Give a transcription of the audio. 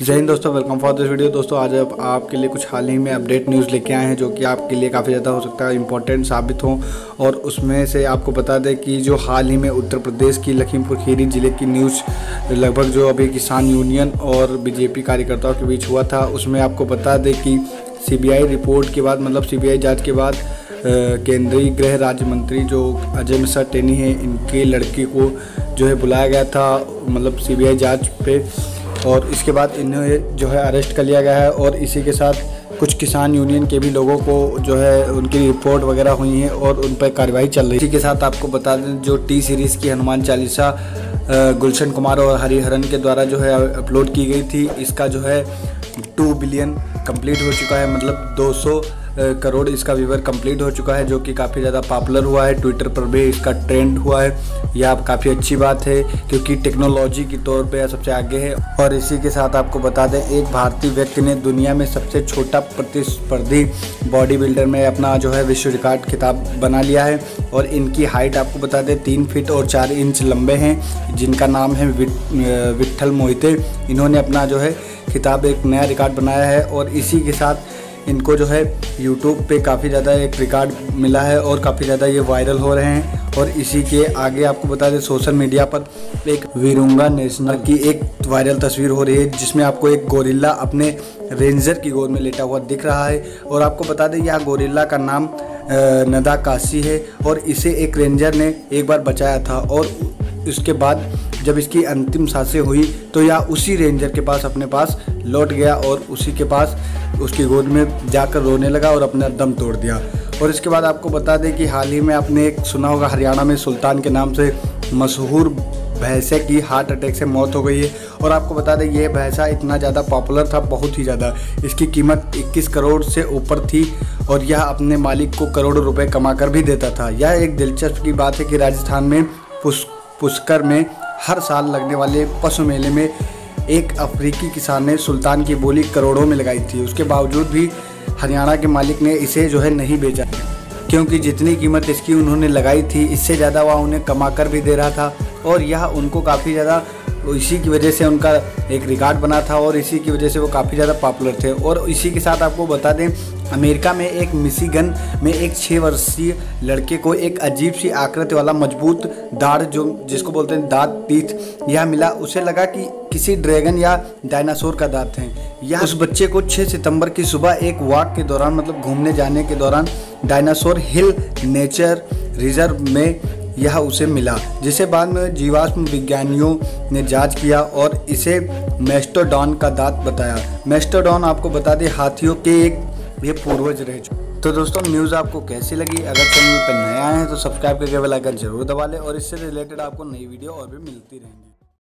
जय हिंद दोस्तों, welcome for this video. दोस्तों आज आपके लिए कुछ हाल ही में अपडेट न्यूज़ लेके आए हैं जो कि आपके लिए काफ़ी ज़्यादा हो सकता है इम्पोर्टेंट साबित हो। और उसमें से आपको बता दें कि जो हाल ही में उत्तर प्रदेश की लखीमपुर खीरी ज़िले की न्यूज़ लगभग जो अभी किसान यूनियन और बीजेपी कार्यकर्ताओं के बीच हुआ था, उसमें आपको बता दें कि सीबीआई रिपोर्ट के बाद, मतलब सीबीआई जांच के बाद केंद्रीय गृह राज्य मंत्री जो अजय मिश्रा टेनी हैं, इनके लड़की को जो है बुलाया गया था, मतलब सीबीआई जांच पे। और इसके बाद इन्हें जो है अरेस्ट कर लिया गया है। और इसी के साथ कुछ किसान यूनियन के भी लोगों को जो है उनकी रिपोर्ट वगैरह हुई है और उन पर कार्रवाई चल रही है। इसी के साथ आपको बता दें जो टी सीरीज़ की हनुमान चालीसा गुलशन कुमार और हरिहरन के द्वारा जो है अपलोड की गई थी, इसका जो है 2 बिलियन कंप्लीट हो चुका है, मतलब 200 करोड़ इसका व्यूवर कंप्लीट हो चुका है, जो कि काफ़ी ज़्यादा पॉपुलर हुआ है। ट्विटर पर भी इसका ट्रेंड हुआ है। यह काफ़ी अच्छी बात है क्योंकि टेक्नोलॉजी के तौर पे सबसे आगे है। और इसी के साथ आपको बता दें एक भारतीय व्यक्ति ने दुनिया में सबसे छोटा प्रतिस्पर्धी बॉडी बिल्डर में अपना जो है विश्व रिकॉर्ड खिताब बना लिया है। और इनकी हाइट आपको बता दें 3 फीट और 4 इंच लंबे हैं, जिनका नाम है विट्ठल मोइते। इन्होंने अपना जो है खिताब एक नया रिकॉर्ड बनाया है। और इसी के साथ इनको जो है YouTube पे काफ़ी ज़्यादा एक रिकॉर्ड मिला है और काफ़ी ज़्यादा ये वायरल हो रहे हैं। और इसी के आगे आपको बता दें सोशल मीडिया पर एक वेरुंगा नेशनल की एक वायरल तस्वीर हो रही है, जिसमें आपको एक गोरिल्ला अपने रेंजर की गोद में लेटा हुआ दिख रहा है। और आपको बता दें यह गोरिल्ला का नाम नदा काशी है और इसे एक रेंजर ने एक बार बचाया था। और उसके बाद जब इसकी अंतिम सांसें हुई तो यह उसी रेंजर के पास अपने पास लौट गया और उसी के पास उसकी गोद में जाकर रोने लगा और अपना दम तोड़ दिया। और इसके बाद आपको बता दें कि हाल ही में आपने एक सुना होगा, हरियाणा में सुल्तान के नाम से मशहूर भैंसे की हार्ट अटैक से मौत हो गई है। और आपको बता दें यह भैंसा इतना ज़्यादा पॉपुलर था, बहुत ही ज़्यादा, इसकी कीमत 21 करोड़ से ऊपर थी और यह अपने मालिक को करोड़ों रुपए कमा कर भी देता था। यह एक दिलचस्प की बात है कि राजस्थान में पुष्कर में हर साल लगने वाले पशु मेले में एक अफ्रीकी किसान ने सुल्तान की बोली करोड़ों में लगाई थी। उसके बावजूद भी हरियाणा के मालिक ने इसे जो है नहीं बेचा, क्योंकि जितनी कीमत इसकी उन्होंने लगाई थी इससे ज़्यादा वह उन्हें कमा कर भी दे रहा था। और यह उनको काफ़ी ज़्यादा, इसी की वजह से उनका एक रिकॉर्ड बना था और इसी की वजह से वो काफ़ी ज़्यादा पॉपुलर थे। और इसी के साथ आपको बता दें अमेरिका में एक मिशिगन में एक 6 वर्षीय लड़के को एक अजीब सी आकृति वाला मजबूत दाढ़, जो जिसको बोलते हैं दांत, टीथ, यह मिला। उसे लगा कि किसी ड्रैगन या डायनासोर का दांत है। यह उस बच्चे को 6 सितंबर की सुबह एक वॉक के दौरान, मतलब घूमने जाने के दौरान, डायनासोर हिल नेचर रिजर्व में यह उसे मिला, जिसे बाद में जीवाश्म विज्ञानियों ने जांच किया और इसे मेस्टोडॉन का दांत बताया। मेस्टोडॉन आपको बता दें हाथियों के एक ये पूर्वज रह चुके। तो दोस्तों न्यूज़ आपको कैसी लगी? अगर चैनल पर नए आए हैं तो सब्सक्राइब करके बेल आइकन जरूर दबा लें और इससे रिलेटेड आपको नई वीडियो और भी मिलती रहेंगी।